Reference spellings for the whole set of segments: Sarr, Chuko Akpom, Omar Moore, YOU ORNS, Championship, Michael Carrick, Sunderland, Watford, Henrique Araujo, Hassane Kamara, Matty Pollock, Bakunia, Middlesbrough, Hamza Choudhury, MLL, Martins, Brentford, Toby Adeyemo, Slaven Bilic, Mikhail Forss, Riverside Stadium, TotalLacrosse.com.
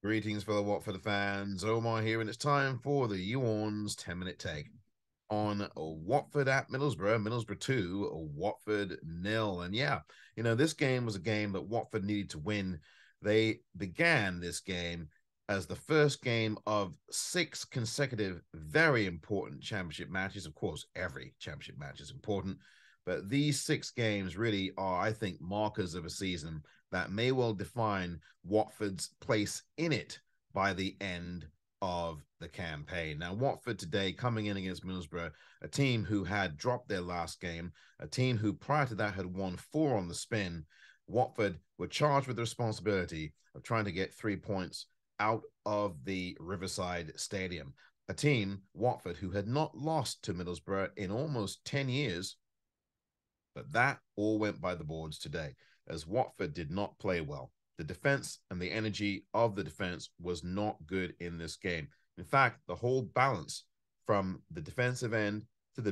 Greetings, fellow Watford fans. Omar here, and it's time for the You Orns 10-minute take on Watford at Middlesbrough. Middlesbrough 2, Watford 0. And yeah, you know, this game was a game that Watford needed to win. They began this game as the first game of 6 consecutive very important championship matches. Of course, every championship match is important, but these 6 games really are, I think, markers of a season that may well define Watford's place in it by the end of the campaign. Now, Watford today coming in against Middlesbrough, a team who had dropped their last game, a team who prior to that had won 4 on the spin. Watford were charged with the responsibility of trying to get 3 points out of the Riverside Stadium. A team, Watford, who had not lost to Middlesbrough in almost 10 years, but that all went by the boards today, as Watford did not play well. The defense and the energy of the defense was not good in this game. In fact, the whole balance from the defensive end to the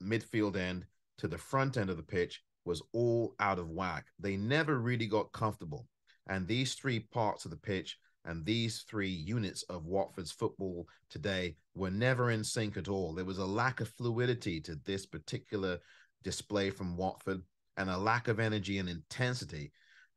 midfield end to the front end of the pitch was all out of whack. They never really got comfortable. And these 3 parts of the pitch and these 3 units of Watford's football today were never in sync at all. There was a lack of fluidity to this particular display from Watford and a lack of energy and intensity.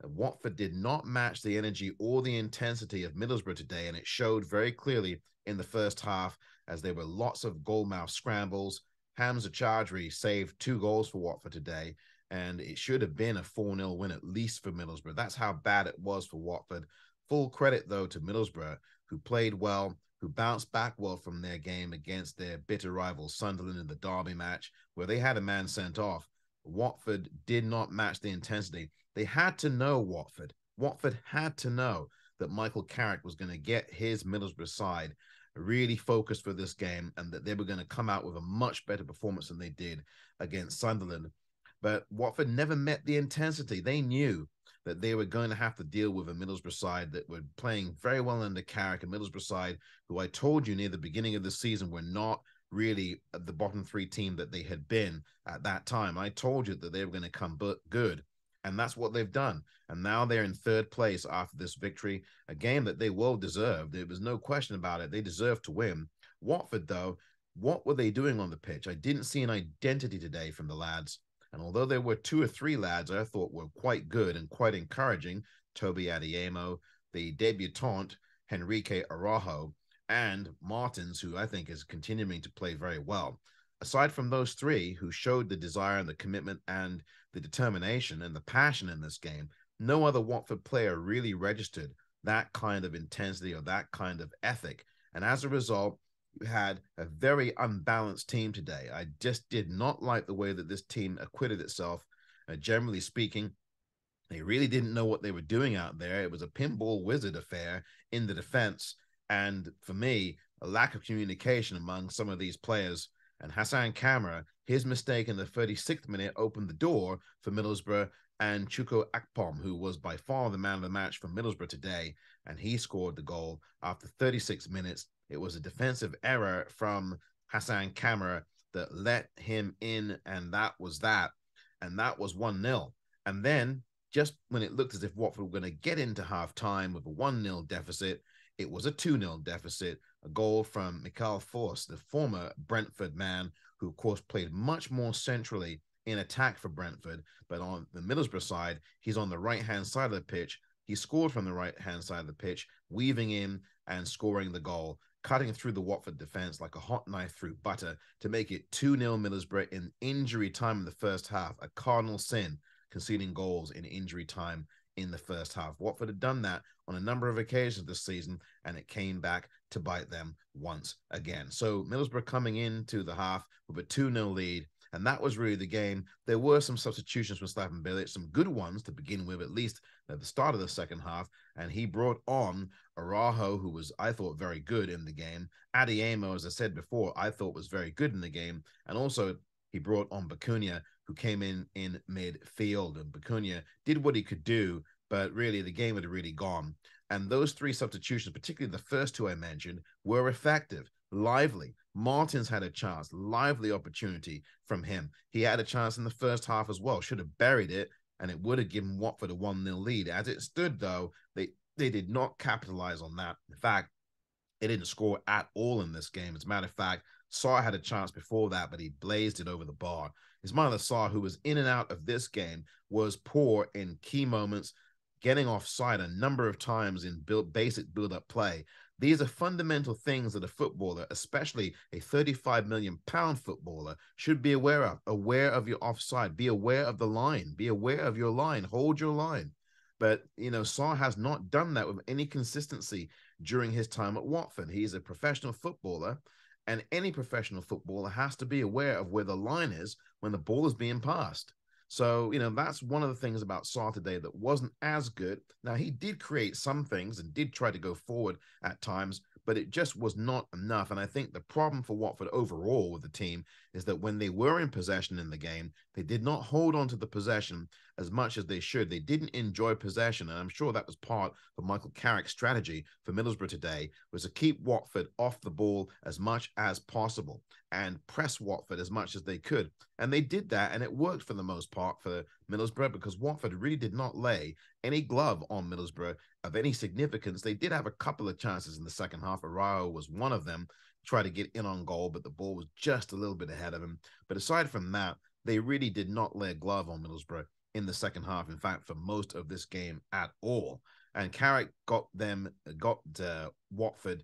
Watford did not match the energy or the intensity of Middlesbrough today, and it showed very clearly in the first half as there were lots of goalmouth scrambles. Hamza Choudhury saved 2 goals for Watford today, and it should have been a 4-0 win at least for Middlesbrough. That's how bad it was for Watford. Full credit, though, to Middlesbrough, who played well, who bounced back well from their game against their bitter rival Sunderland in the derby match, where they had a man sent off. Watford did not match the intensity. They had to know, Watford. Watford had to know that Michael Carrick was going to get his Middlesbrough side really focused for this game and that they were going to come out with a much better performance than they did against Sunderland. But Watford never met the intensity. They knew that they were going to have to deal with a Middlesbrough side that were playing very well under Carrick, a Middlesbrough side who I told you near the beginning of the season were not really the bottom 3 team that they had been at that time. I told you that they were going to come good, and that's what they've done. And now they're in 3rd place after this victory, a game that they well deserved. There was no question about it. They deserved to win. Watford, though, what were they doing on the pitch? I didn't see an identity today from the lads. And although there were 2 or 3 lads I thought were quite good and quite encouraging, Toby Adeyemo, the debutant Henrique Araujo, and Martins, who I think is continuing to play very well. Aside from those 3 who showed the desire and the commitment and the determination and the passion in this game, no other Watford player really registered that kind of intensity or that kind of ethic. And as a result, you had a very unbalanced team today. I just did not like the way that this team acquitted itself. Generally speaking, they really didn't know what they were doing out there. It was a pinball wizard affair in the defense. And for me, a lack of communication among some of these players. And Hassane Kamara, his mistake in the 36th minute opened the door for Middlesbrough, and Chuko Akpom, who was by far the man of the match for Middlesbrough today, and he scored the goal after 36 minutes. It was a defensive error from Hassane Kamara that let him in, and that was that. And that was 1-0. And then, just when it looked as if Watford were going to get into half-time with a 1-0 deficit, it was a 2-0 deficit, a goal from Mikhail Forss, the former Brentford man, who, of course, played much more centrally in attack for Brentford. But on the Middlesbrough side, he's on the right-hand side of the pitch. He scored from the right-hand side of the pitch, weaving in and scoring the goal, cutting through the Watford defense like a hot knife through butter to make it 2-0 Middlesbrough in injury time in the first half, a cardinal sin, conceding goals in injury time in the first half. Watford had done that on a number of occasions this season, and it came back to bite them once again. So Middlesbrough coming into the half with a 2-0 lead, and that was really the game. There were some substitutions from Slaven Bilic, some good ones to begin with, at least at the start of the second half, and he brought on Araujo, who was, I thought, very good in the game. Adeyemo, as I said before, I thought was very good in the game, and also he brought on Bakunia, who came in midfield, and Bakunia did what he could do, but really the game had really gone. And those 3 substitutions, particularly the first 2 I mentioned, were effective, lively, Martins had a chance, lively opportunity from him. He had a chance in the first half as well, should have buried it, and it would have given Watford a 1-0 lead. As it stood, though, they did not capitalize on that. In fact, they didn't score at all in this game. As a matter of fact, Sarr had a chance before that, but he blazed it over the bar. Ismaila Sarr, who was in and out of this game, was poor in key moments, getting offside a number of times in basic build-up play. These are fundamental things that a footballer, especially a £35 million footballer, should be aware of. Aware of your offside. Be aware of the line. Be aware of your line. Hold your line. But, you know, Sarr has not done that with any consistency during his time at Watford. He's a professional footballer, and any professional footballer has to be aware of where the line is when the ball is being passed. So, you know, that's one of the things about Sarr today that wasn't as good. Now, he did create some things and did try to go forward at times, but it just was not enough. And I think the problem for Watford overall with the team is that when they were in possession in the game, they did not hold on to the possession as much as they should. They didn't enjoy possession, and I'm sure that was part of Michael Carrick's strategy for Middlesbrough today, was to keep Watford off the ball as much as possible and press Watford as much as they could. And they did that, and it worked for the most part for Middlesbrough, because Watford really did not lay any glove on Middlesbrough of any significance. They did have a couple of chances in the second half. Araujo was one of them, tried to get in on goal, but the ball was just a little bit ahead of him. But aside from that, they really did not lay a glove on Middlesbrough in the second half, in fact, for most of this game at all. And Carrick got Watford,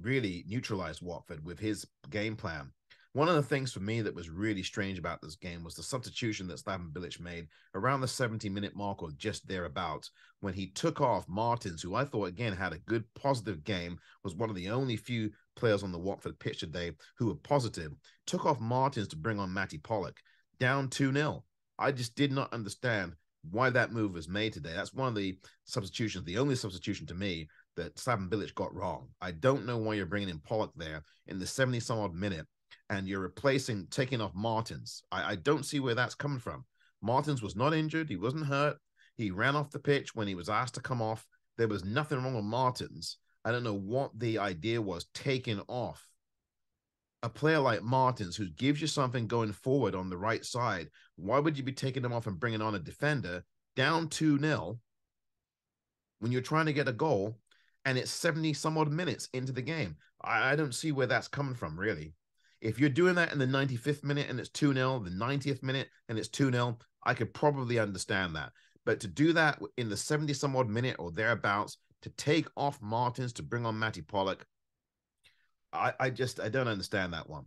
really neutralized Watford with his game plan. One of the things for me that was really strange about this game was the substitution that Slaven Bilic made around the 70-minute mark or just thereabouts, when he took off Martins, who I thought, again, had a good positive game, was one of the only few players on the Watford pitch today who were positive, took off Martins to bring on Matty Pollock, down 2-0. I just did not understand why that move was made today. That's one of the substitutions, the only substitution to me, that Slaven Bilic got wrong. I don't know why you're bringing in Pollock there in the 70-some-odd minute, and you're taking off Martins. I don't see where that's coming from. Martins was not injured. He wasn't hurt. He ran off the pitch when he was asked to come off. There was nothing wrong with Martins. I don't know what the idea was, taking off a player like Martins, who gives you something going forward on the right side. Why would you be taking him off and bringing on a defender down 2-0 when you're trying to get a goal, and it's 70-some-odd minutes into the game? I don't see where that's coming from, really. If you're doing that in the 95th minute and it's 2-0, the 90th minute and it's 2-0, I could probably understand that. But to do that in the 70-some-odd minute or thereabouts, to take off Martins to bring on Matty Pollock, I don't understand that one.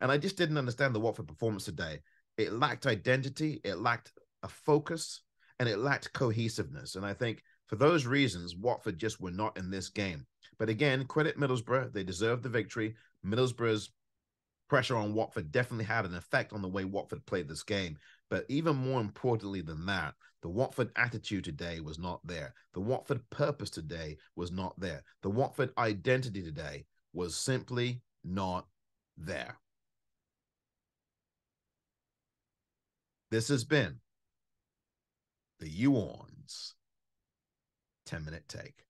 And I just didn't understand the Watford performance today. It lacked identity, it lacked a focus, and it lacked cohesiveness. And I think for those reasons, Watford just were not in this game. But again, credit Middlesbrough. They deserved the victory. Middlesbrough's pressure on Watford definitely had an effect on the way Watford played this game. But even more importantly than that, the Watford attitude today was not there. The Watford purpose today was not there. The Watford identity today was simply not there. This has been the You Orns 10-minute take.